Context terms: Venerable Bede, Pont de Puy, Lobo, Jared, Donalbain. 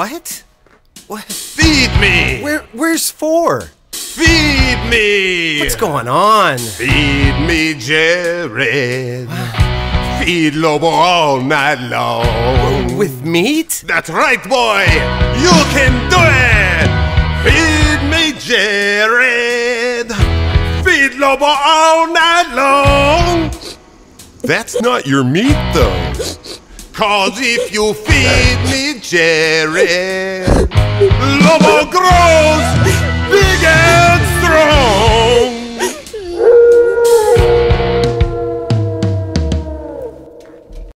What? What? Feed me! Where's Four? Feed me! What's going on? Feed me, Jared. What? Feed Lobo all night long. With meat? That's right, boy! You can do it! Feed me, Jared. Feed Lobo all night long. That's not your meat, though. Cause if you feed me, Jared, Lobo grows.